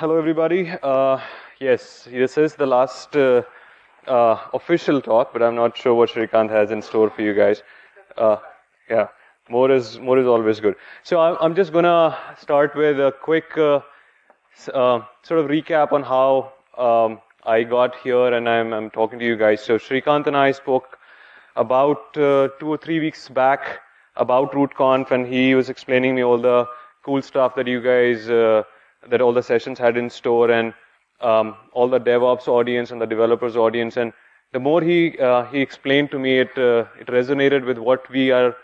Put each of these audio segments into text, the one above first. Hello everybody. Yes, this is the last official talk, but I'm not sure what Shrikant has in store for you guys. Yeah, more is always good. So I'm just gonna start with a quick sort of recap on how I got here, and I'm talking to you guys. So Shrikant and I spoke about 2 or 3 weeks back about rootconf, and he was explaining me all the cool stuff that you guys, that all the sessions had in store, and all the DevOps audience and the developers audience. And the more he explained to me, it resonated with what we are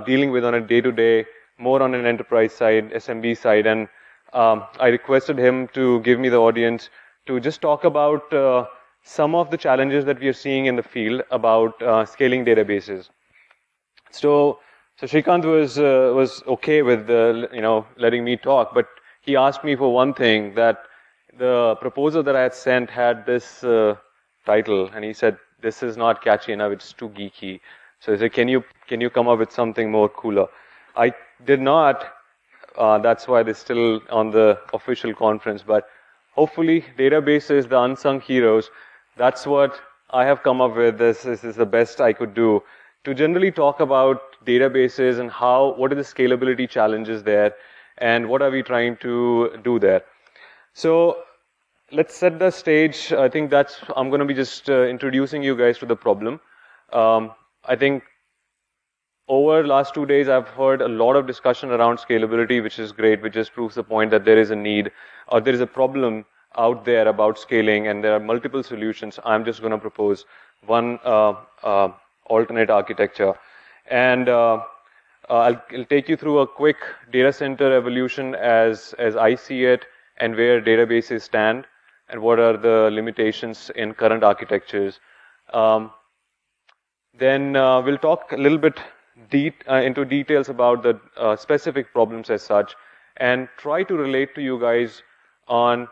dealing with on a day-to-day, more on an enterprise side, SMB side. And I requested him to give me the audience to just talk about some of the challenges that we are seeing in the field about scaling databases. So Shrikant was okay with letting me talk, but he asked me for one thing, that the proposal that I had sent had this title, and he said, "This is not catchy enough; it's too geeky." So he said, "Can you come up with something more cooler?" I did not. That's why they're still on the official conference. But hopefully, databases, the unsung heroes. That's what I have come up with. This is the best I could do to generally talk about databases and what are the scalability challenges there, and what are we trying to do there. So let's set the stage. I think I'm going to be just introducing you guys to the problem. I think over the last 2 days, I've heard a lot of discussion around scalability, which is great, which just proves the point that there is a need, or there is a problem out there about scaling, and there are multiple solutions. I'm just going to propose one alternate architecture. And I'll take you through a quick data center evolution as I see it, and where databases stand, and what are the limitations in current architectures. Then we'll talk a little bit into details about the specific problems as such, and try to relate to you guys on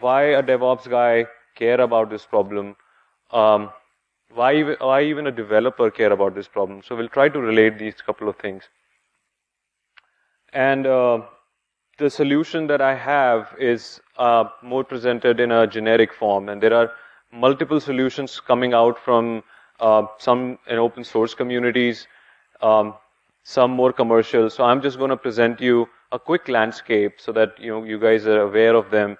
why a DevOps guy care about this problem, why even a developer care about this problem. So we'll try to relate these couple of things. And the solution that I have is more presented in a generic form, and there are multiple solutions coming out from some in open source communities, some more commercial. So I'm just going to present you a quick landscape so that you guys are aware of them.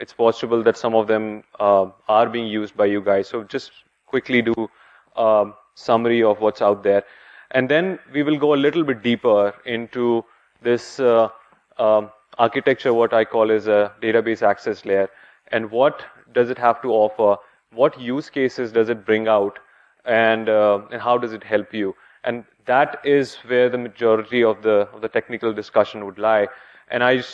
It's possible that some of them are being used by you guys. So just quickly do a summary of what's out there, and then we will go a little bit deeper into this architecture, what I call is a database access layer, and what does it have to offer, what use cases does it bring out, and how does it help you. And that is where the majority of the technical discussion would lie. And I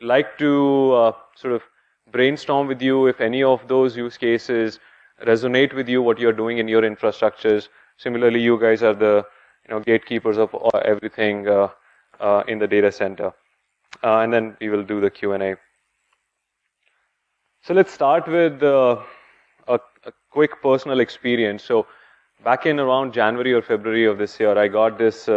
like to sort of brainstorm with you if any of those use cases resonate with you, what you're doing in your infrastructures. Similarly, you guys are the gatekeepers of everything in the data center. And then we will do the Q&A. So let's start with a quick personal experience. So back in around January or February of this year, I got this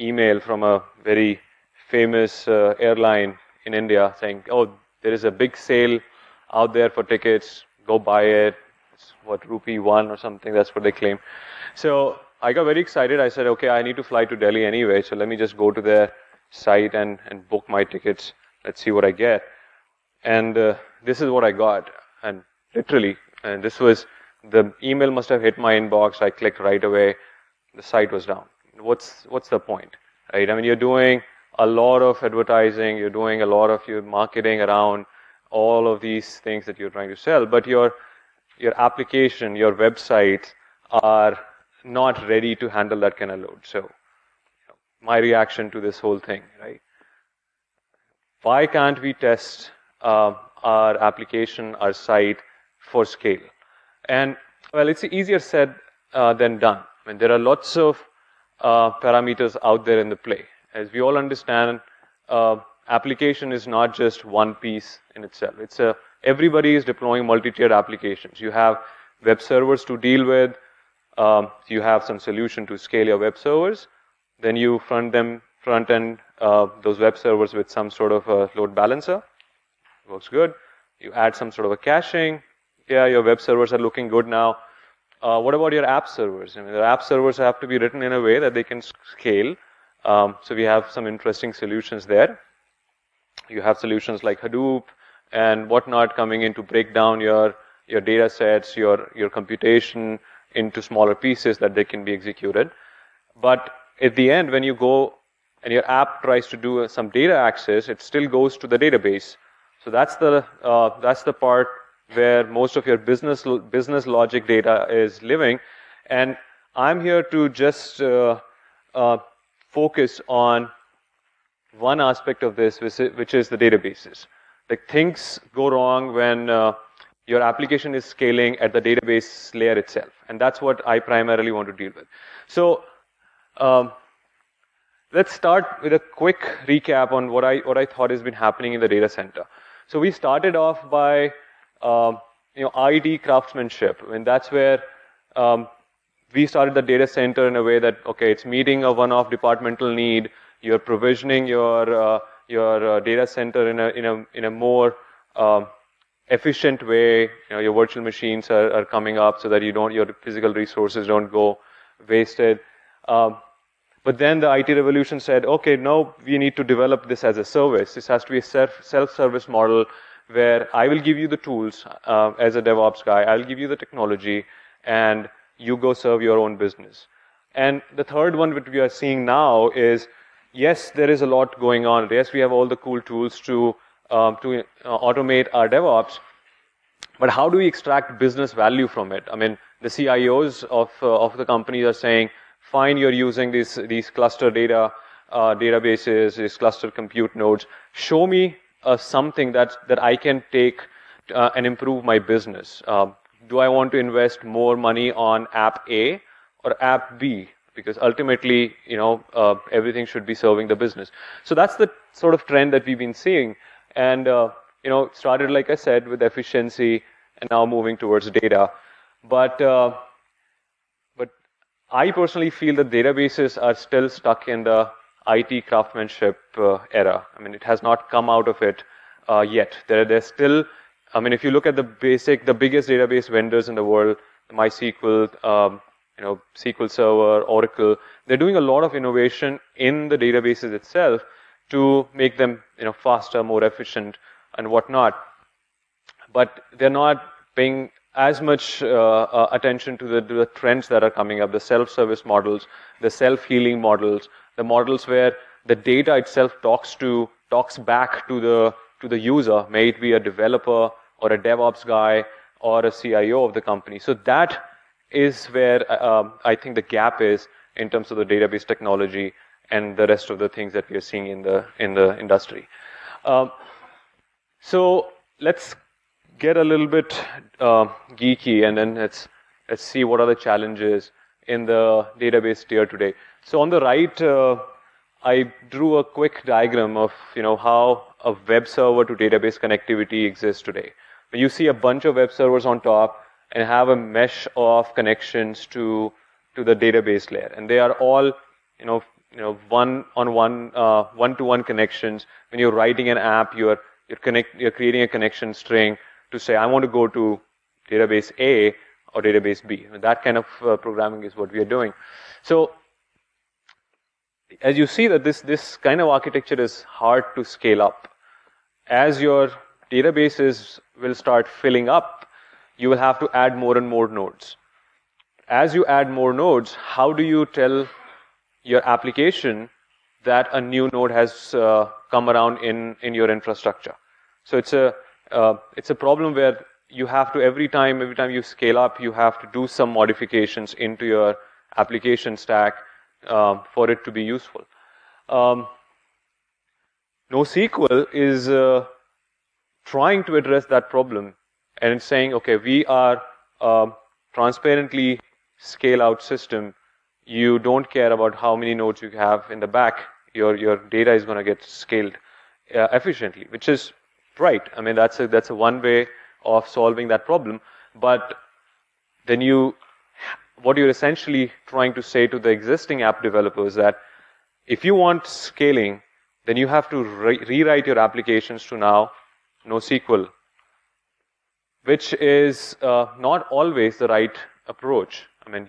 email from a very famous airline in India saying, "Oh, there is a big sale out there for tickets, go buy it. What, ₹1 or something, that's what they claim." So I got very excited. I said, okay, I need to fly to Delhi anyway, so let me just go to their site and book my tickets. Let's see what I get. And this is what I got. And literally, and this was, the email must have hit my inbox. I clicked right away. The site was down. What's the point, right? I mean, you're doing a lot of advertising, you're doing a lot of your marketing around all of these things that you're trying to sell, but your application, your websites are not ready to handle that kind of load. So my reaction to this whole thing, right? Why can't we test our application, our site for scale? And well, it's easier said than done. I mean, there are lots of parameters out there in the play. As we all understand, application is not just one piece in itself. Everybody is deploying multi-tiered applications. You have web servers to deal with. You have some solution to scale your web servers. Then you front-end those web servers with some sort of a load balancer. works good. You add some sort of a caching. Yeah, your web servers are looking good now. What about your app servers? I mean, the app servers have to be written in a way that they can scale. So we have some interesting solutions there. You have solutions like Hadoop and whatnot coming in to break down your data sets, your computation into smaller pieces that they can be executed. But at the end, when you go and your app tries to do some data access, it still goes to the database. So that's the part where most of your business logic data is living. And I'm here to just focus on one aspect of this, which is the databases. Like, things go wrong when your application is scaling at the database layer itself. And that's what I primarily want to deal with. So let's start with a quick recap on what I thought has been happening in the data center. So we started off by IT craftsmanship. I mean, that's where we started the data center in a way that, okay, it's meeting a one-off departmental need. You're provisioning your data center in a more efficient way. You know, your virtual machines are coming up so that you don't, your physical resources don't go wasted. But then the IT revolution said, okay, no, we need to develop this as a service. This has to be a self-service model where I will give you the tools as a DevOps guy. I'll give you the technology, and you go serve your own business. And the third one, which we are seeing now, is yes, there is a lot going on. Yes, we have all the cool tools to automate our DevOps, but how do we extract business value from it? I mean, the CIOs of the companies are saying, fine, you're using these cluster data databases, these cluster compute nodes. Show me something that I can take and improve my business. Do I want to invest more money on app A or app B? Because ultimately, you know, everything should be serving the business. So that's the sort of trend that we've been seeing. And you know, it started, like I said, with efficiency, and now moving towards data. But I personally feel that databases are still stuck in the IT craftsmanship era. I mean, it has not come out of it yet. There's still, I mean, if you look at the biggest database vendors in the world, MySQL, you know, SQL Server, Oracle, they're doing a lot of innovation in the databases itself to make them, you know, faster, more efficient, and whatnot. But they're not paying as much attention to the trends that are coming up, the self-service models, the self-healing models, the models where the data itself talks back to the user, may it be a developer or a DevOps guy or a CIO of the company. So that is where I think the gap is in terms of the database technology and the rest of the things that we are seeing in the industry. So let's get a little bit geeky, and then let's see what are the challenges in the database tier today. So on the right, I drew a quick diagram of, you know, how a web server to database connectivity exists today. But you see a bunch of web servers on top and have a mesh of connections to the database layer, and they are all, you know, one-to-one connections. When you're writing an app, you're creating a connection string to say, I want to go to database A or database B. I mean, that kind of programming is what we are doing. So as you see that this kind of architecture is hard to scale up. As your databases will start filling up, you will have to add more and more nodes. As you add more nodes, how do you tell your application that a new node has come around in your infrastructure? So it's a problem where you have to, every time you scale up, you have to do some modifications into your application stack for it to be useful. NoSQL is trying to address that problem, and it's saying, okay, we are transparently scale-out system. You don't care about how many nodes you have in the back. Your data is going to get scaled efficiently, which is right. I mean, that's a one way of solving that problem. But then what you're essentially trying to say to the existing app developers that if you want scaling, then you have to rewrite your applications to now NoSQL, which is not always the right approach. I mean,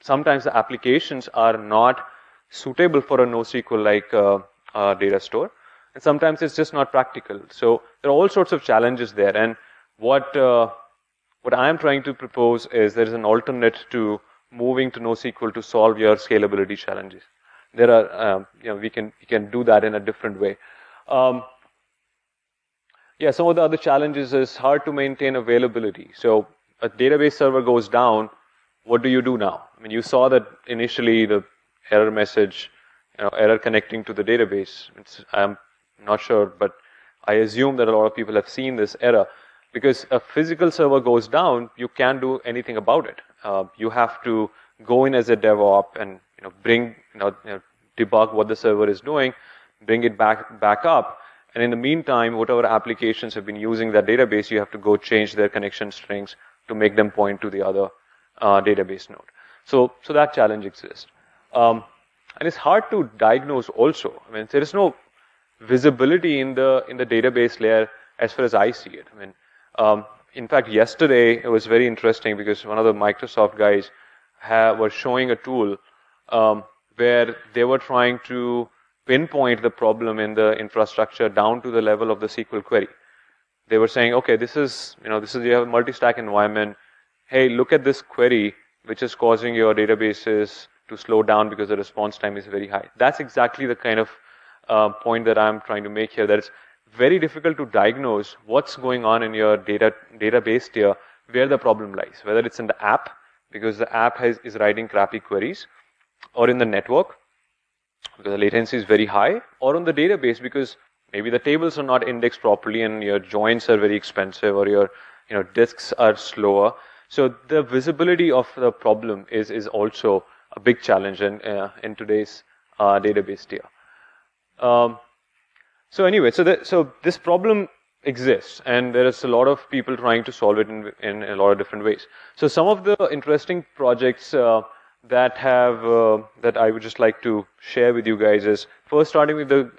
sometimes the applications are not suitable for a NoSQL like data store, and sometimes it's just not practical. So there are all sorts of challenges there, and what I am trying to propose is there is an alternate to moving to NoSQL to solve your scalability challenges. There are, you know, we can do that in a different way. Yeah, some of the other challenges is hard to maintain availability. So a database server goes down, what do you do now? I mean, you saw that initially the error message, you know, error connecting to the database. I'm not sure, but I assume that a lot of people have seen this error. Because a physical server goes down, you can't do anything about it. You have to go in as a DevOps and debug what the server is doing, bring it back up, and in the meantime, whatever applications have been using that database, you have to go change their connection strings to make them point to the other database node. So that challenge exists, and it's hard to diagnose. Also, I mean, there is no visibility in the database layer as far as I see it. I mean. In fact, yesterday it was very interesting because one of the Microsoft guys was showing a tool where they were trying to pinpoint the problem in the infrastructure down to the level of the SQL query. They were saying, okay, this is you have a multi-stack environment. Hey, look at this query which is causing your databases to slow down because the response time is very high. That's exactly the kind of point that I'm trying to make here. That it's very difficult to diagnose what's going on in your database tier, where the problem lies, whether it's in the app, because the app is writing crappy queries, or in the network, because the latency is very high, or on the database, because maybe the tables are not indexed properly and your joins are very expensive, or your disks are slower. So the visibility of the problem is also a big challenge in today's database tier. So anyway, so this problem exists, and there is a lot of people trying to solve it in a lot of different ways. So some of the interesting projects that I would just like to share with you guys is, first starting with the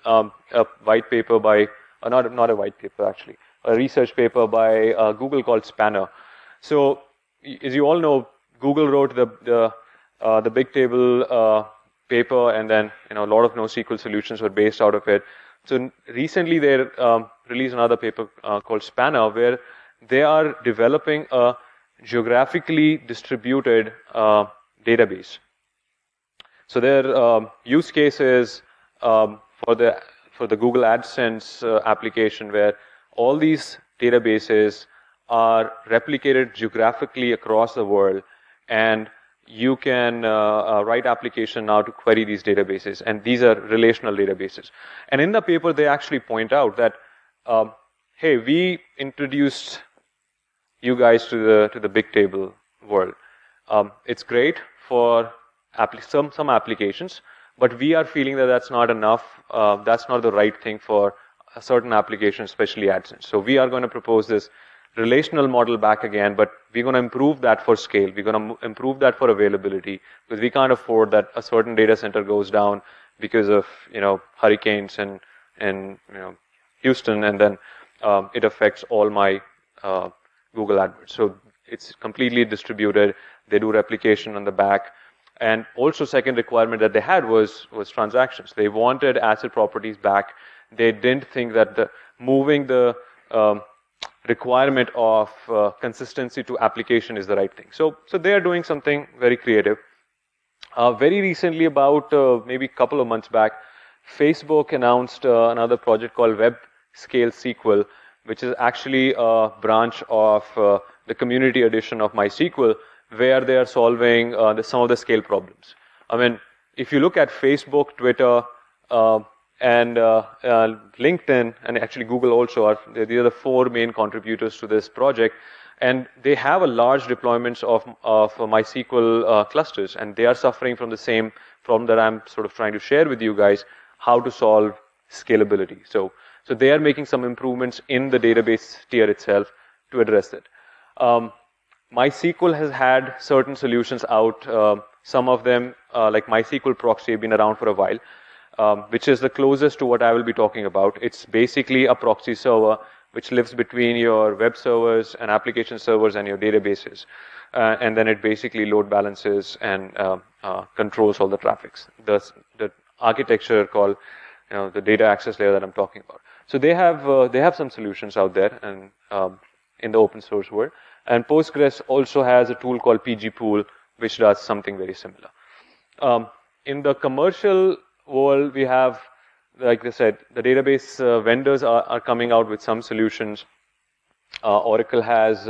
a white paper by not a white paper, actually a research paper by Google called Spanner. So as you all know, Google wrote the Big Table paper, and then a lot of NoSQL solutions were based out of it. So recently they released another paper called Spanner, where they are developing a geographically distributed database. So their use case is for the Google AdSense application, where all these databases are replicated geographically across the world, and you can write application now to query these databases, and these are relational databases. And in the paper, they actually point out that, hey, we introduced you guys to the Big Table world. It's great for some applications, but we are feeling that that's not enough. That's not the right thing for a certain application, especially AdSense. So we are going to propose this relational model back again, but we're going to improve that for scale. We're going to improve that for availability, because we can't afford that a certain data center goes down because of hurricanes and Houston, and then it affects all my Google AdWords. So it's completely distributed. They do replication on the back, and also second requirement that they had was transactions. They wanted asset properties back. They didn't think that moving the requirement of consistency to application is the right thing. So they are doing something very creative. Very recently, about maybe a couple of months back, Facebook announced another project called Web Scale SQL, which is actually a branch of the community edition of MySQL, where they are solving some of the scale problems. I mean, if you look at Facebook, Twitter, and LinkedIn, and actually Google also, these are the four main contributors to this project, and they have a large deployments of MySQL clusters, and they are suffering from the same problem that I'm sort of trying to share with you guys, how to solve scalability. So they are making some improvements in the database tier itself to address it. MySQL has had certain solutions out. Some of them, like MySQL proxy, have been around for a while. Which is the closest to what I will be talking about. It's basically a proxy server which lives between your web servers and application servers and your databases. And then it basically load balances and controls all the traffics. The architecture called, you know, the data access layer that I'm talking about. So they have some solutions out there and in the open source world. And Postgres also has a tool called PGPool, which does something very similar. In the commercial world, we have, like I said, the database vendors are coming out with some solutions. Oracle has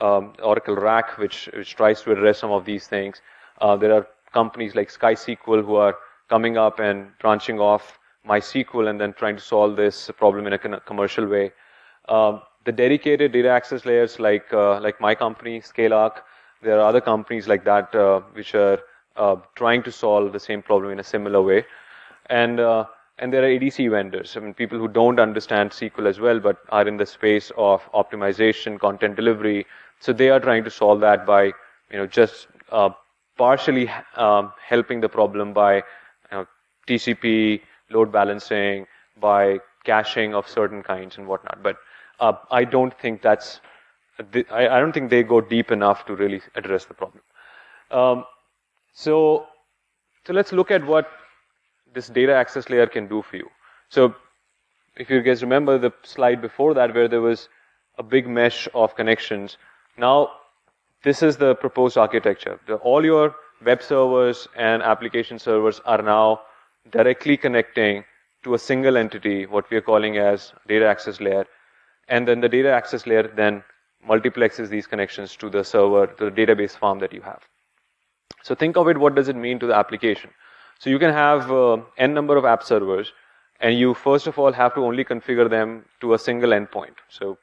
Oracle RAC, which tries to address some of these things. There are companies like SkySQL who are coming up and branching off MySQL and then trying to solve this problem in a commercial way. The dedicated data access layers like my company, ScaleArc, there are other companies like that which are trying to solve the same problem in a similar way. And there are ADC vendors, I mean, people who don't understand SQL as well, but are in the space of optimization, content delivery. So they are trying to solve that by, you know, just partially helping the problem by, you know, TCP, load balancing, by caching of certain kinds and whatnot. But I don't think that's, I don't think they go deep enough to really address the problem. So let's look at what this data access layer can do for you. So if you guys remember the slide before that where there was a big mesh of connections, now this is the proposed architecture. All your web servers and application servers are now directly connecting to a single entity, what we are calling as data access layer. And then the data access layer then multiplexes these connections to the server, to the database farm that you have. So think of it, what does it mean to the application? So you can have n number of app servers, and you first of all have to only configure them to a single endpoint. So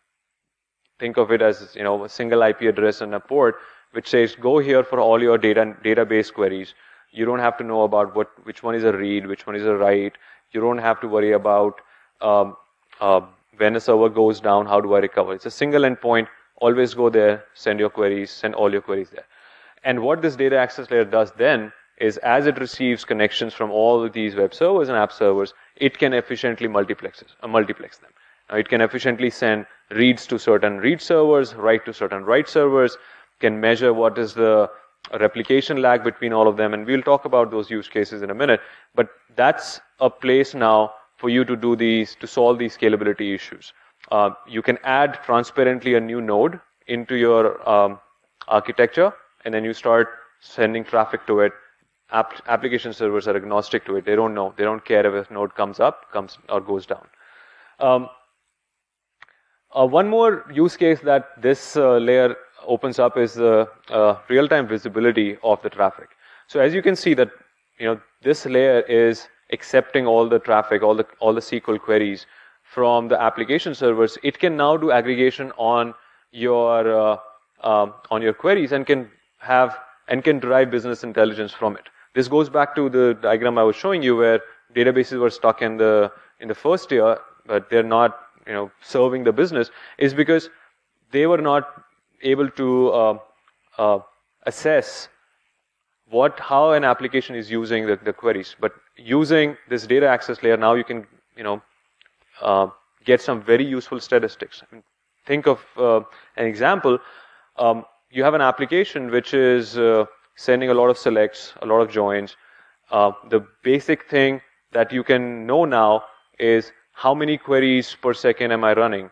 think of it as, you know, a single IP address and a port, which says go here for all your database queries. You don't have to know about which one is a read, which one is a write. You don't have to worry about when a server goes down, how do I recover? It's a single endpoint. Always go there, send your queries, send all your queries there. And what this data access layer does then is, as it receives connections from all of these web servers and app servers, it can efficiently multiplex them. It can efficiently send reads to certain read servers, write to certain write servers, can measure what is the replication lag between all of them, and we'll talk about those use cases in a minute. But that's a place now for you to do these, to solve these scalability issues. You can add transparently a new node into your architecture, and then you start sending traffic to it. Application servers are agnostic to it. They don't know. They don't care if a node comes up, comes or goes down. One more use case that this layer opens up is the real-time visibility of the traffic. So as you can see that, you know, this layer is accepting all the traffic, all the SQL queries from the application servers. It can now do aggregation on your queries and can derive business intelligence from it. This goes back to the diagram I was showing you, where databases were stuck in the first tier, but they're not, you know, serving the business, is because they were not able to assess how an application is using the queries. But using this data access layer, now you can, you know, get some very useful statistics. I mean, think of an example. You have an application which is sending a lot of selects, a lot of joins. The basic thing that you can know now is how many queries per second am I running?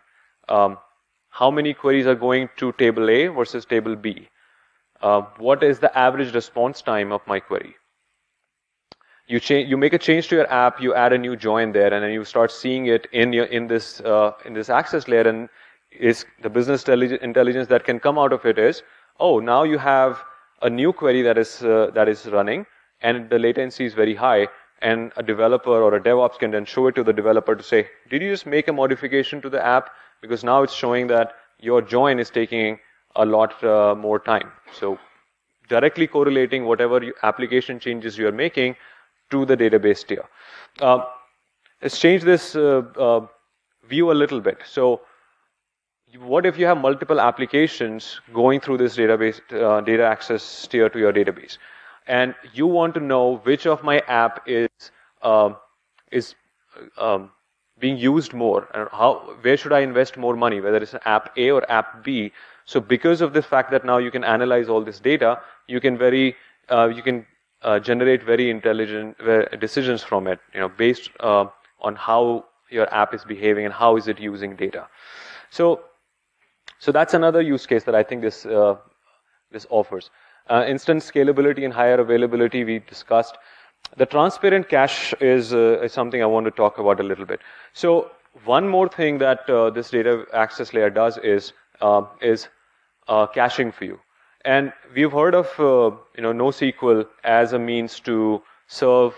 How many queries are going to table A versus table B? What is the average response time of my query? You make a change to your app, you add a new join there, and then you start seeing it in this access layer, and is the business intelligence that can come out of it is, oh, now you have a new query that is running, and the latency is very high, and a developer or a DevOps can then show it to the developer to say, did you just make a modification to the app? Because now it's showing that your join is taking a lot more time. So directly correlating whatever application changes you are making to the database tier. Let's change this view a little bit. So what if you have multiple applications going through this database data access tier to your database, and you want to know which of my app is being used more, and where should I invest more money, whether it's app A or app B. So because of the fact that now you can analyze all this data, you can generate very intelligent decisions from it, you know, based on how your app is behaving and how is it using data. So that's another use case that I think this offers. Instant scalability and higher availability we discussed. The transparent cache is something I want to talk about a little bit. So one more thing that this data access layer does is caching for you. And we've heard of NoSQL as a means to serve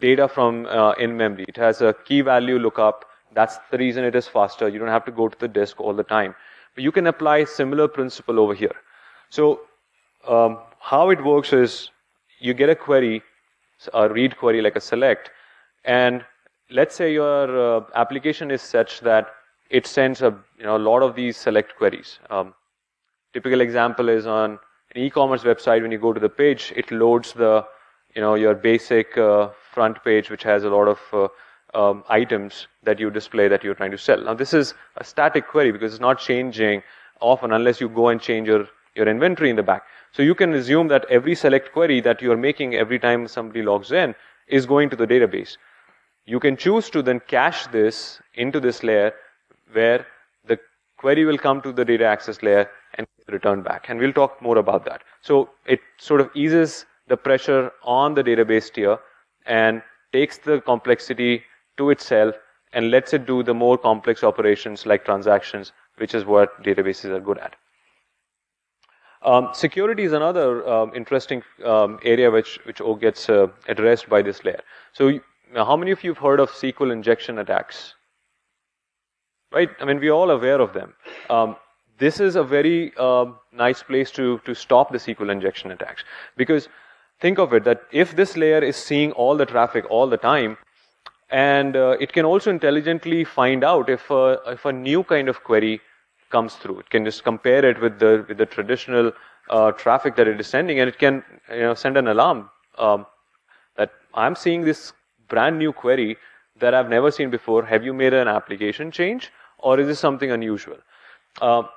data from in memory. It has a key value lookup. That's the reason it is faster. You don't have to go to the disk all the time. But you can apply similar principle over here. So how it works is you get a query, a read query like a select, and let's say your application is such that it sends a lot of these select queries. Typical example is on an e-commerce website. When you go to the page, it loads the your basic front page, which has a lot of items that you display that you're trying to sell. Now this is a static query because it's not changing often unless you go and change your inventory in the back. So you can assume that every select query that you're making every time somebody logs in is going to the database. You can choose to then cache this into this layer where the query will come to the data access layer and return back. And we'll talk more about that. So it sort of eases the pressure on the database tier and takes the complexity to itself and lets it do the more complex operations like transactions, which is what databases are good at. Security is another interesting area which gets addressed by this layer. So how many of you have heard of SQL injection attacks? Right? I mean, we're all aware of them. This is a very nice place to stop the SQL injection attacks, because think of it that if this layer is seeing all the traffic all the time, and it can also intelligently find out if a new kind of query comes through. It can just compare it with the traditional traffic that it is sending, and it can send an alarm that I'm seeing this brand new query that I've never seen before. Have you made an application change, or is this something unusual? And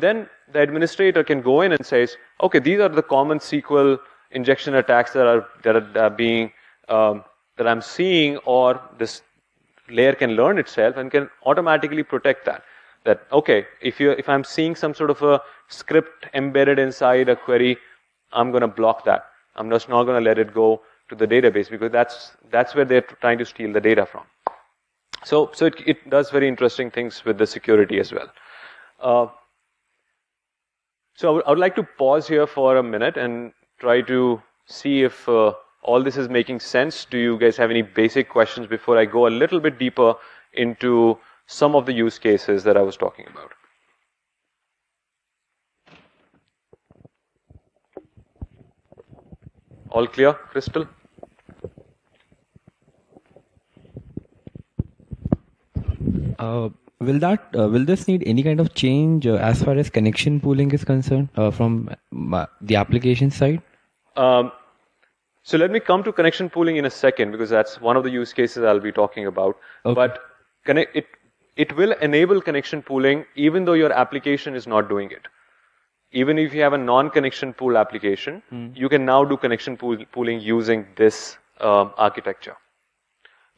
then the administrator can go in and says, okay, these are the common SQL injection attacks that I'm seeing, or this layer can learn itself and can automatically protect that. That okay, if I'm seeing some sort of a script embedded inside a query, I'm going to block that. I'm just not going to let it go to the database, because that's where they're trying to steal the data from. So it does very interesting things with the security as well. So I would like to pause here for a minute and try to see if all this is making sense. Do you guys have any basic questions before I go a little bit deeper into some of the use cases that I was talking about? All clear, Crystal? Will this need any kind of change as far as connection pooling is concerned from the application side? So let me come to connection pooling in a second, because that's one of the use cases I'll be talking about. Okay. But it will enable connection pooling even though your application is not doing it. Even if you have a non-connection pool application, you can now do connection pooling using this architecture.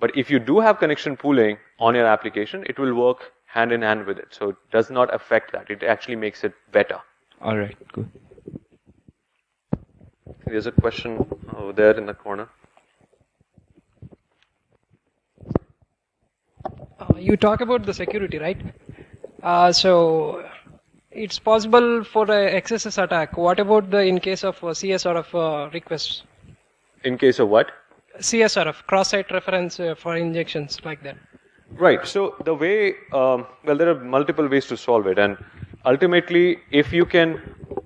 But if you do have connection pooling on your application, it will work hand in hand with it. So it does not affect that. It actually makes it better. All right, good. There's a question over there in the corner. You talk about the security, right? So it's possible for an XSS attack. What about in case of CSRF requests? In case of what? CSRF, cross-site reference for injections like that. Right. So the way, well, there are multiple ways to solve it. And ultimately, if you can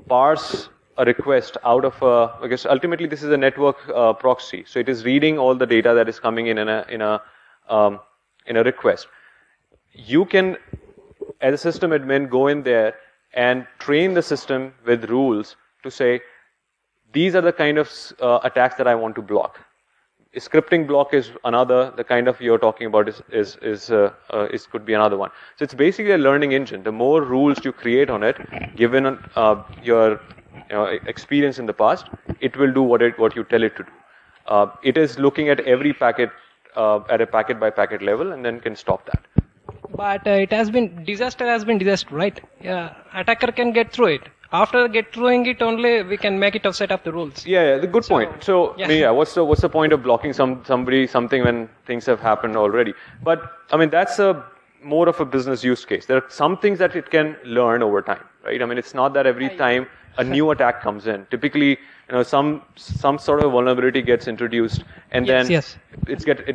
parse a request out of a, because ultimately this is a network proxy. So it is reading all the data that is coming in a request. You can, as a system admin, go in there and train the system with rules to say, these are the kind of attacks that I want to block. Scripting block is another. The kind of you're talking about is could be another one. So it's basically a learning engine. The more rules you create on it, given your experience in the past, it will do what you tell it to do. It is looking at every packet at a packet by packet level, and then can stop that. But it has been disaster, right? Yeah, attacker can get through it. After get throwing it only, we can make it offset up the rules. Yeah, the good point. So yeah. What's the point of blocking something when things have happened already? But I mean, that's a more of a business use case. There are some things that it can learn over time, right? I mean, it's not that every time a new attack comes in. Typically, some sort of vulnerability gets introduced, and it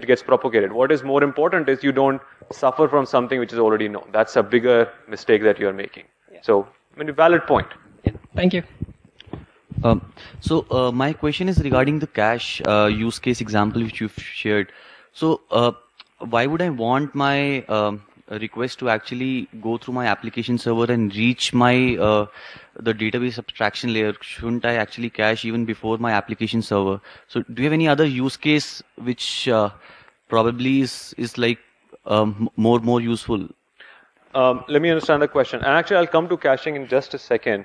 gets propagated. What is more important is you don't suffer from something which is already known. That's a bigger mistake that you are making. Yeah. So, I mean, a valid point. Yeah, thank you. My question is regarding the cache use case example which you've shared. So, why would I want my request to actually go through my application server and reach my the database abstraction layer? Shouldn't I actually cache even before my application server? So, do you have any other use case which probably is like more useful? Let me understand the question. And actually, I'll come to caching in just a second.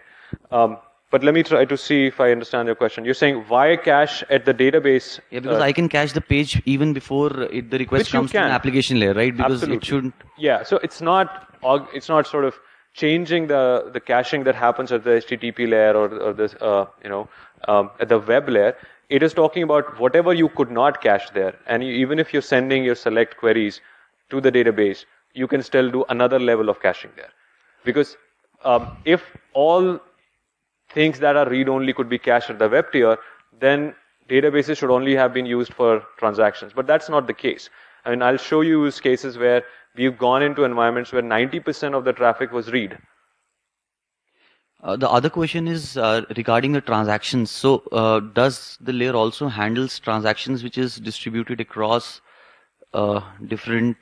But let me try to see if I understand your question. You're saying why cache at the database? Yeah, because I can cache the page even before the request comes to an application layer, right? Because absolutely. It shouldn't. Yeah, so it's not sort of changing the caching that happens at the HTTP layer or this at the web layer. It is talking about whatever you could not cache there, and even if you're sending your select queries to the database, you can still do another level of caching there. Because if all things that are read-only could be cached at the web tier, then databases should only have been used for transactions. But that's not the case. I mean, I'll show you use cases where we've gone into environments where 90% of the traffic was read. The other question is regarding the transactions. So does the layer also handles transactions which is distributed across different...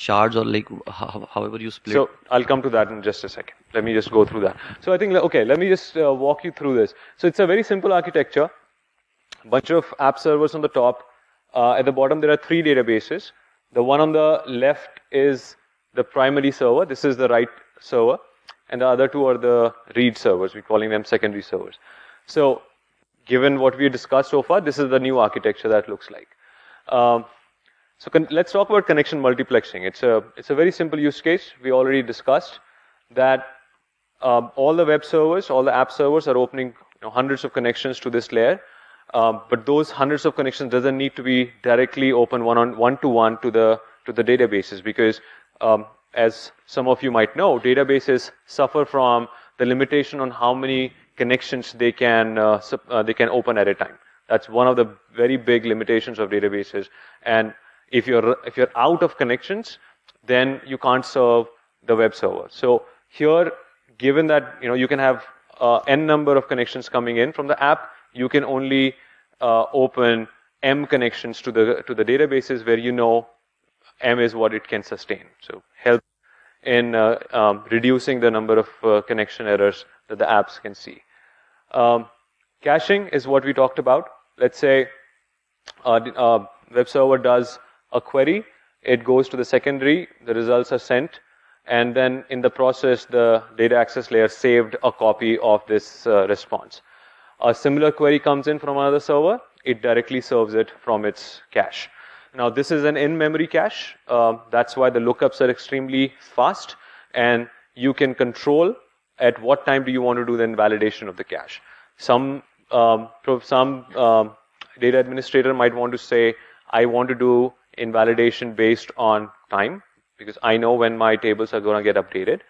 shards or like however you split? So I'll come to that in just a second. Let me just go through that. So I think, okay, let me just walk you through this. So it's a very simple architecture. Bunch of app servers on the top. At the bottom there are three databases. The one on the left is the primary server. This is the write server. And the other two are the read servers. We're calling them secondary servers. So given what we discussed so far, this is the new architecture that looks like. So let's talk about connection multiplexing. It's a very simple use case. We already discussed that all the web servers, all the app servers are opening hundreds of connections to this layer. But those hundreds of connections doesn't need to be directly open one-to-one to the databases, because as some of you might know, databases suffer from the limitation on how many connections they can open at a time. That's one of the very big limitations of databases. And if you're out of connections, then you can't serve the web server. So here, given that you can have n number of connections coming in from the app, you can only open m connections to the databases where m is what it can sustain. So help in reducing the number of connection errors that the apps can see. Caching is what we talked about. Let's say web server does a query, it goes to the secondary, the results are sent, and then in the process the data access layer saved a copy of this response. A similar query comes in from another server, it directly serves it from its cache. Now this is an in-memory cache, that's why the lookups are extremely fast, and you can control at what time do you want to do the invalidation of the cache. Some data administrator might want to say, I want to do invalidation based on time because I know when my tables are going to get updated.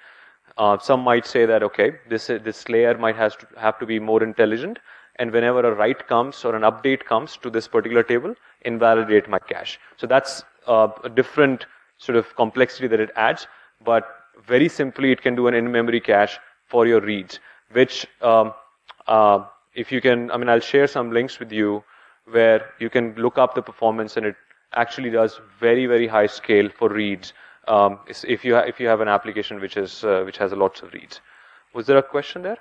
Some might say that, okay, this layer might have to be more intelligent, and whenever a write comes or an update comes to this particular table, invalidate my cache. So that's a different sort of complexity that it adds, but very simply it can do an in-memory cache for your reads, which if you can, I mean, I'll share some links with you where you can look up the performance, and it actually does very, very high scale for reads. If you have an application which has lots of reads. Was there a question there?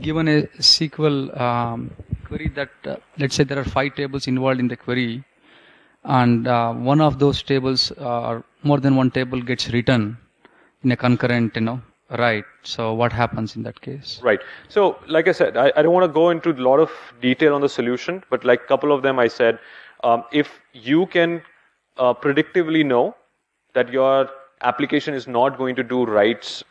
given a SQL query that let's say there are 5 tables involved in the query, and one of those tables or more than one table gets written in a concurrent, right? So what happens in that case? Right. So like I said, I don't want to go into a lot of detail on the solution, but like a couple of them I said, if you can predictively know that your application is not going to do writes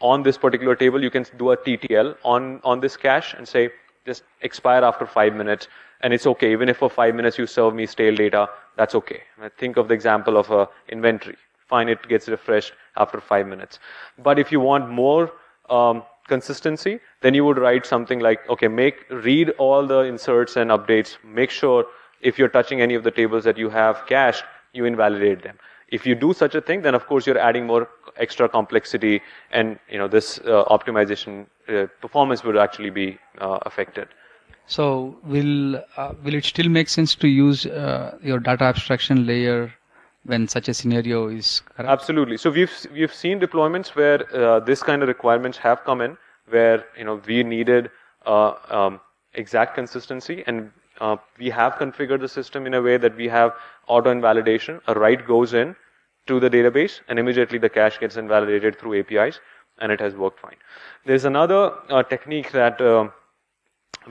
on this particular table, you can do a TTL on this cache and say, just expire after 5 minutes. And it's okay, even if for 5 minutes you serve me stale data, that's okay. I think of the example of an inventory. Fine, it gets refreshed after 5 minutes. But if you want more consistency, then you would write something like, okay, read all the inserts and updates. Make sure if you're touching any of the tables that you have cached, you invalidate them. If you do such a thing, then of course you're adding more extra complexity, and this optimization performance would actually be affected. So will it still make sense to use your data abstraction layer when such a scenario is correct? Absolutely. So we've seen deployments where this kind of requirements have come in, where we needed exact consistency, and we have configured the system in a way that we have auto invalidation. A write goes in to the database, and immediately the cache gets invalidated through APIs, and it has worked fine. There's another technique that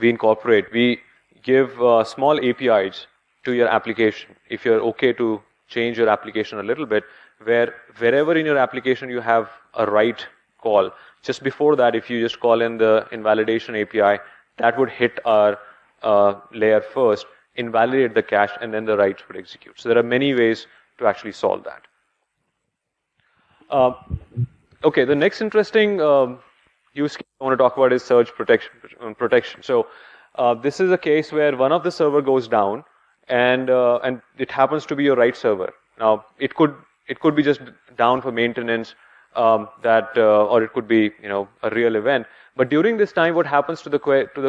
we incorporate. We give small APIs to your application. If you're okay to change your application a little bit, wherever in your application you have a write call, just before that, if you just call in the invalidation API, that would hit our layer first, invalidate the cache, and then the writes would execute. So there are many ways to actually solve that. Okay, the next interesting use case I want to talk about is surge protection. So this is a case where one of the server goes down, and it happens to be your write server. Now it could be just down for maintenance, or it could be a real event. But during this time, what happens to the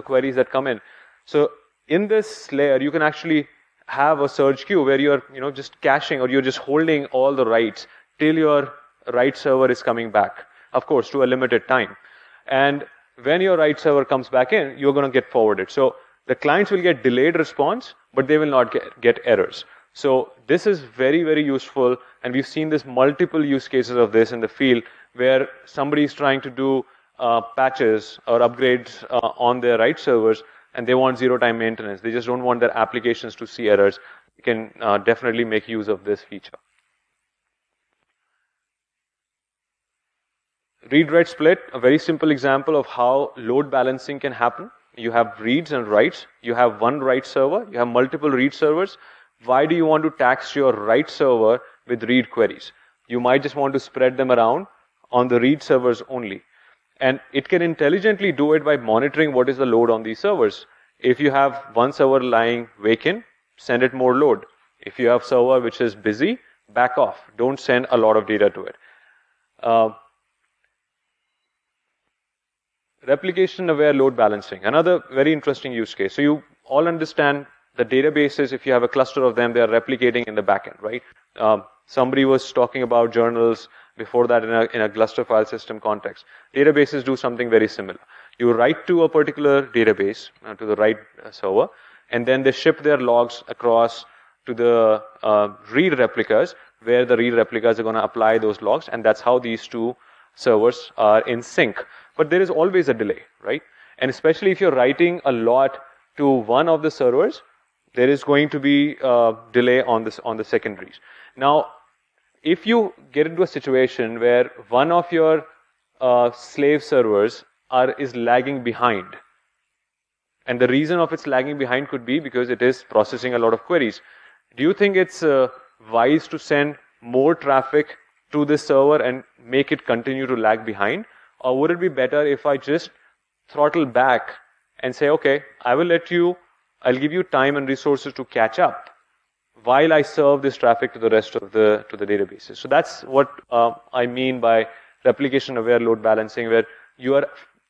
queries that come in? So in this layer, you can actually have a surge queue where you're just caching, or you're just holding all the writes till your write server is coming back. Of course, to a limited time. And when your write server comes back in, you're going to get forwarded. So the clients will get delayed response, but they will not get errors. So this is very, very useful. And we've seen this multiple use cases of this in the field, where somebody is trying to do patches or upgrades on their write servers, and they want zero-time maintenance. They just don't want their applications to see errors. You can definitely make use of this feature. Read-write split, a very simple example of how load balancing can happen. You have reads and writes. You have one write server. You have multiple read servers. Why do you want to tax your write server with read queries? You might just want to spread them around on the read servers only. And it can intelligently do it by monitoring what is the load on these servers. If you have one server lying vacant, send it more load. If you have a server which is busy, back off. Don't send a lot of data to it. Replication-aware load balancing, another very interesting use case. So you all understand the databases, if you have a cluster of them, they are replicating in the backend, right? Somebody was talking about journals before that in a cluster file system context. Databases do something very similar. You write to a particular database, to the write server, and then they ship their logs across to the read replicas, where the read replicas are going to apply those logs, and that's how these two servers are in sync. But there is always a delay, right? And especially if you're writing a lot to one of the servers, there is going to be a delay on the secondaries. Now, if you get into a situation where one of your slave servers is lagging behind, and the reason of its lagging behind could be because it is processing a lot of queries, do you think it's wise to send more traffic to this server and make it continue to lag behind? Or would it be better if I just throttle back and say, okay, I'll give you time and resources to catch up while I serve this traffic to the rest of the databases. So that's what I mean by replication-aware load balancing, where you are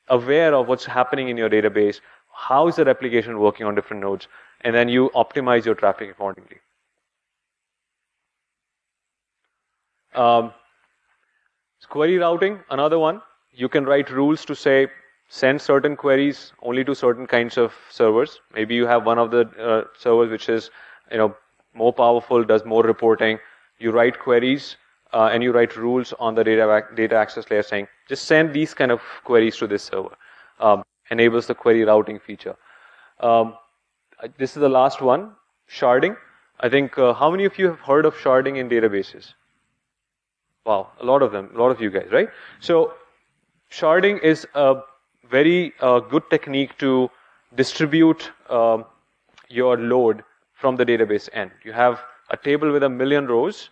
aware of what's happening in your database, how is the replication working on different nodes, and then you optimize your traffic accordingly. Query routing, another one. You can write rules to say send certain queries only to certain kinds of servers. Maybe you have one of the servers which is, more powerful, does more reporting. You write queries and you write rules on the data access layer saying, just send these kind of queries to this server. Enables the query routing feature. This is the last one, sharding. I think, how many of you have heard of sharding in databases? Wow, a lot of them, a lot of you guys, right? So, sharding is a very good technique to distribute your load from the database end. You have a table with 1 million rows,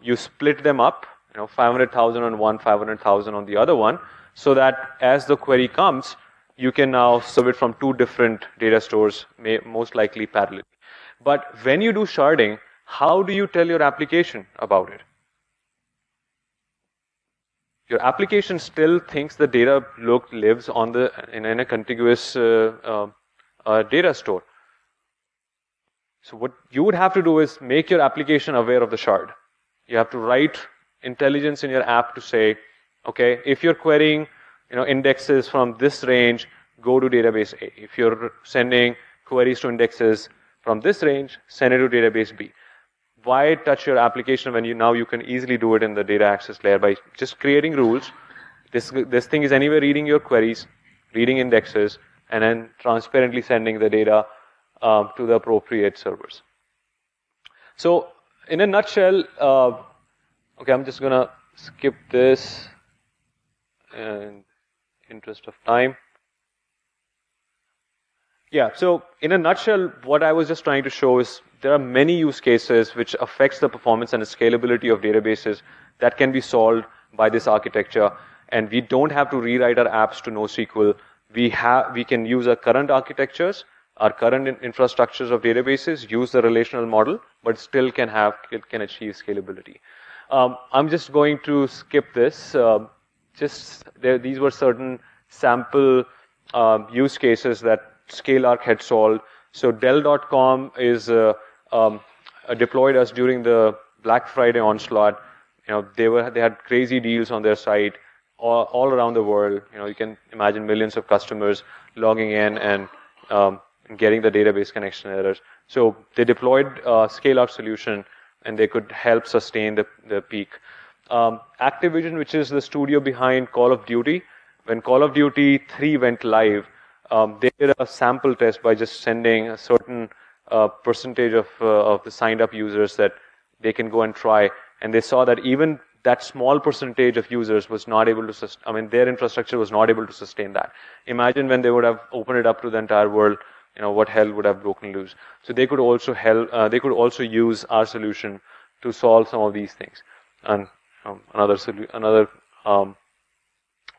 you split them up, 500,000 on one, 500,000 on the other one, so that as the query comes, you can now serve it from 2 different data stores, most likely parallel. But when you do sharding, how do you tell your application about it? Your application still thinks the data lives on the in a contiguous data store. So what you would have to do is make your application aware of the shard. You have to write intelligence in your app to say, okay, if you're querying, indexes from this range, go to database A. If you're sending queries to indexes from this range, send it to database B. Why touch your application when now you can easily do it in the data access layer by just creating rules? This thing is anyway reading your queries, reading indexes, and then transparently sending the data to the appropriate servers. So, in a nutshell, okay, I'm just gonna skip this in interest of time. Yeah, so in a nutshell, what I was just trying to show is there are many use cases which affects the performance and the scalability of databases that can be solved by this architecture, and we don't have to rewrite our apps to NoSQL. We can use our current architectures, our current infrastructures of databases, use the relational model, but still can achieve scalability. I'm just going to skip this. These were certain sample use cases that ScaleArc had solved. So Dell.com is deployed us during the Black Friday onslaught. They had crazy deals on their site all around the world. You can imagine millions of customers logging in and getting the database connection errors. So they deployed ScaleArc solution, and they could help sustain the peak. Activision, which is the studio behind Call of Duty, when Call of Duty 3 went live, they did a sample test by just sending a certain percentage of the signed up users that they can go and try, and they saw that even that small percentage of users was not able to sustain, their infrastructure was not able to sustain that. Imagine when they would have opened it up to the entire world, what hell would have broken loose. So they could also help, they could also use our solution to solve some of these things. And another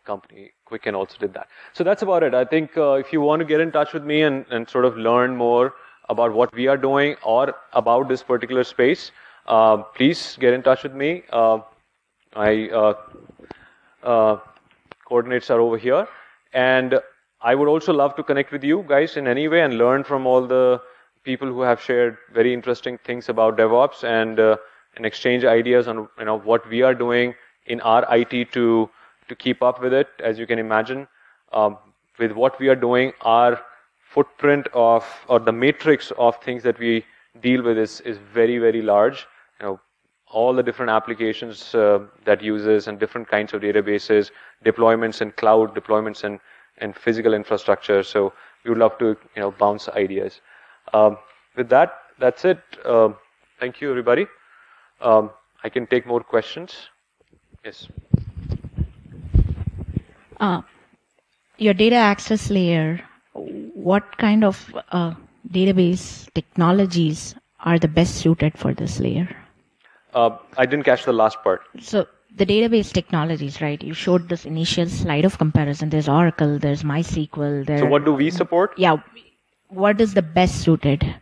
company, Quicken, also did that. So that's about it. I think if you want to get in touch with me and sort of learn more about what we are doing or about this particular space, please get in touch with me. My coordinates are over here. And I would also love to connect with you guys in any way and learn from all the people who have shared very interesting things about DevOps and exchange ideas on what we are doing in our IT to keep up with it. As you can imagine, with what we are doing, our footprint of, or the matrix of things that we deal with is very, very large. All the different applications that uses and different kinds of databases, deployments in cloud, deployments in physical infrastructure. So we would love to bounce ideas. With that, that's it. Thank you, everybody. I can take more questions. Yes. Your data access layer, what kind of database technologies are the best suited for this layer? I didn't catch the last part. So the database technologies, right? You showed this initial slide of comparison. There's Oracle, there's MySQL. So what do we support? Yeah. What is the best suited,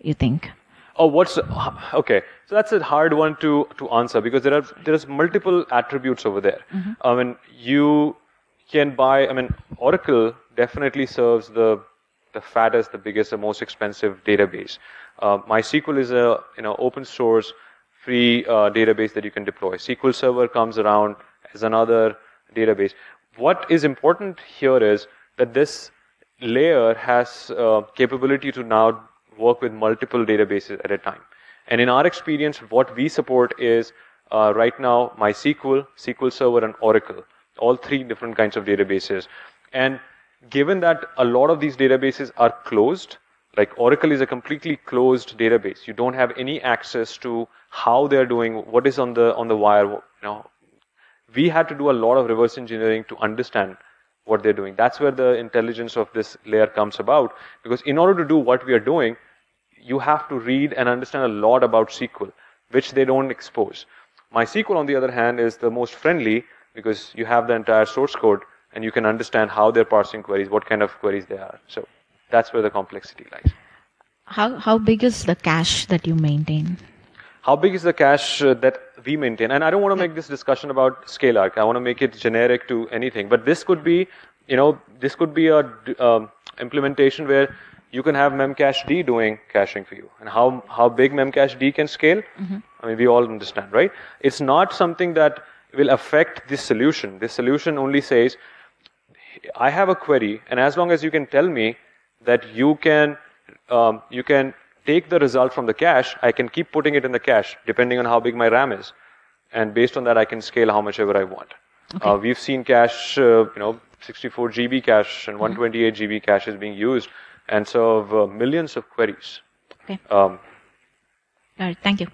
you think? Oh, okay. So that's a hard one to answer because there's multiple attributes over there. Mm-hmm. You can buy, Oracle definitely serves the fattest, the biggest, the most expensive database. MySQL is a open source, free database that you can deploy. SQL Server comes around as another database. what is important here is that this layer has capability to now work with multiple databases at a time. And in our experience, what we support is right now MySQL, SQL Server, and Oracle, all three different kinds of databases. And given that a lot of these databases are closed, like Oracle is a completely closed database. You don't have any access to how they're doing, what is on the wire. You know, we had to do a lot of reverse engineering to understand what they're doing. That's where the intelligence of this layer comes about, because in order to do what we are doing, you have to read and understand a lot about SQL, which they don't expose. MySQL, on the other hand, is the most friendly because you have the entire source code and you can understand how they're parsing queries, what kind of queries they are. So that's where the complexity lies. How big is the cache that you maintain? How big is the cache that we maintain? And I don't want to make this discussion about ScaleArc. I want to make it generic to anything. But this could be, you know, this could be a implementation where you can have memcached doing caching for you. And how big memcached can scale? Mm-hmm. I mean, we all understand, right? It's not something that will affect this solution. This solution only says, I have a query, and as long as you can tell me that you can take the result from the cache, I can keep putting it in the cache depending on how big my RAM is, and based on that I can scale how much ever I want. Okay. We've seen cache, 64 GB cache and 128 GB cache is being used, and serve millions of queries. Okay. All right. Thank you.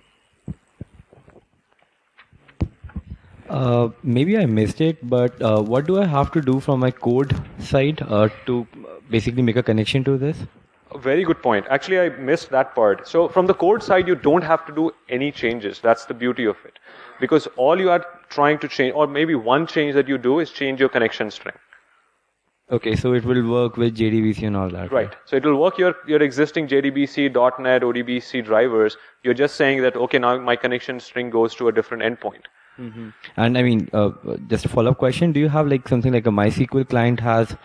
Maybe I missed it, but what do I have to do from my code side to basically make a connection to this? A very good point. Actually, I missed that part. So from the code side, you don't have to do any changes. That's the beauty of it. Because all you are trying to change, or maybe one change that you do, is change your connection string. Okay, so it will work with JDBC and all that. Right. So it will work your existing JDBC, .NET, ODBC drivers. You're just saying that, okay, now my connection string goes to a different endpoint. Mm-hmm. And I mean, just a follow-up question, do you have like something like a MySQL client has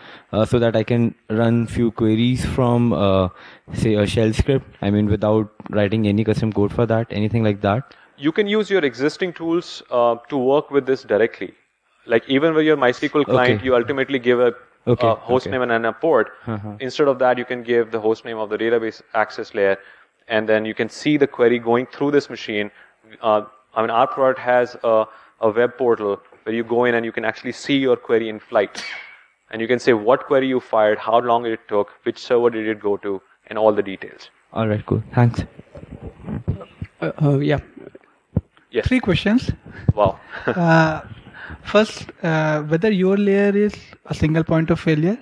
so that I can run few queries from, say, a shell script, I mean, without writing any custom code for that, anything like that? You can use your existing tools to work with this directly. Like even with your MySQL client, okay, you ultimately give a host name and a port. Uh-huh. Instead of that, you can give the host name of the database access layer, and then you can see the query going through this machine. I mean, our product has a web portal where you go in and you can actually see your query in flight. And you can say what query you fired, how long it took, which server did it go to, and all the details. All right, cool. Thanks. Yeah. Yes. 3 questions. Wow. First, whether your layer is a single point of failure.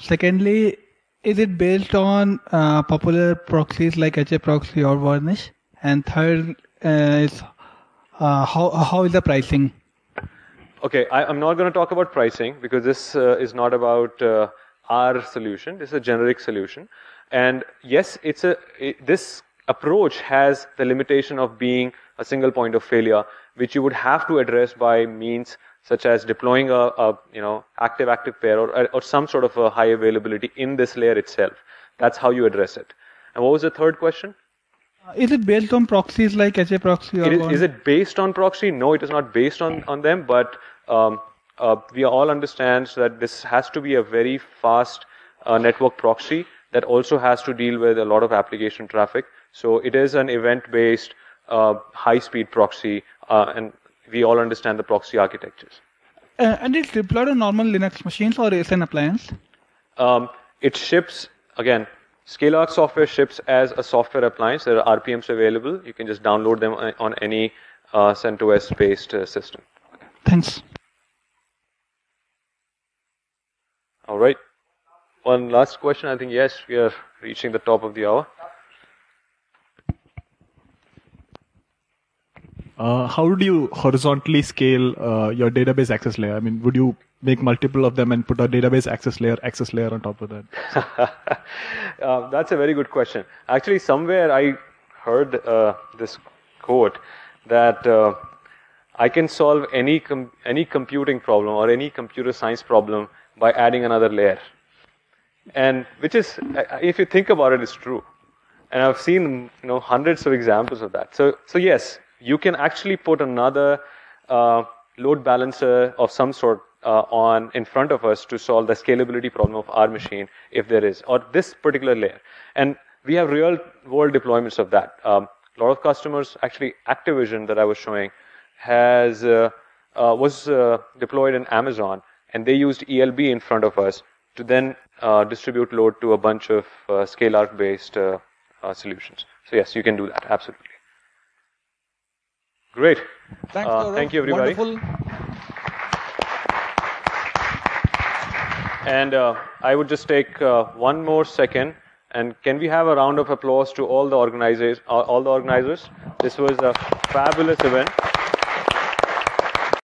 Secondly, is it based on popular proxies like HAProxy or Varnish? And third, how is the pricing? Okay, I'm not going to talk about pricing because this is not about our solution. This is a generic solution, and yes, this approach has the limitation of being a single point of failure, which you would have to address by means such as deploying a active pair or some sort of a high availability in this layer itself. That's how you address it. And what was the third question? Is it based on proxies like HAProxy? Is it based on proxy? No, it is not based on them, but we all understand that this has to be a very fast network proxy that also has to deal with a lot of application traffic. So it is an event-based, high-speed proxy, and we all understand the proxy architectures. And it's deployed on normal Linux machines or is it an appliance? It ships, again, ScaleArc software ships as a software appliance. There are RPMs available. You can just download them on any CentOS-based system. Thanks. All right. One last question. I think, yes, we are reaching the top of the hour. How do you horizontally scale your database access layer? I mean, would you make multiple of them and put a database access layer on top of that? That's a very good question. Actually, somewhere I heard this quote that I can solve any computing problem or any computer science problem by adding another layer. And which is, if you think about it, it's true. And I've seen hundreds of examples of that. So yes, you can actually put another load balancer of some sort in front of us to solve the scalability problem of our machine, if there is, or this particular layer. And we have real world deployments of that. A lot of customers, actually Activision that I was showing, has deployed in Amazon, and they used ELB in front of us to then distribute load to a bunch of ScaleArc based solutions. So yes, you can do that, absolutely. Great. Thanks, thank you, everybody. Wonderful. And I would just take one more second. And can we have a round of applause to all the organizers? This was a fabulous event.